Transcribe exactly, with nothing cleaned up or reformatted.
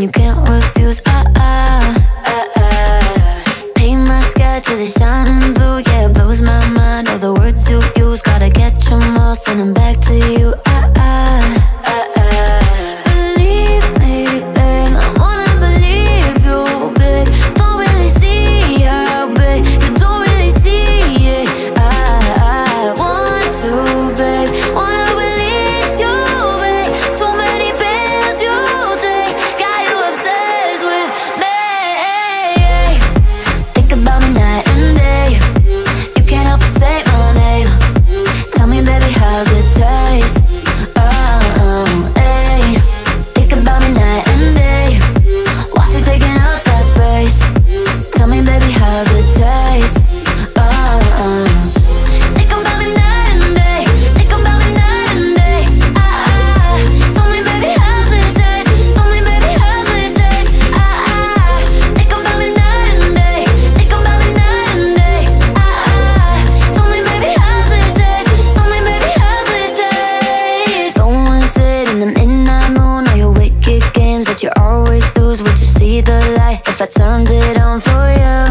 and you can't refuse. Ah uh, ah uh, ah uh, uh. Paint my sky till it's shining blue. Yeah, it blows my mind, all the words you use. Gotta get them all, send them back to you. Ah uh, ah uh, ah uh, ah uh. Believe me then, I wanna believe you, big. Don't really see how big, you don't really see it. I, I want to, big. Wanna release you, big. Too many pills you take, got you obsessed with me. Think about me night and day, you can't help but say my name. Tell me baby, how's it taste? You always lose, would you see the light if I turned it on for you?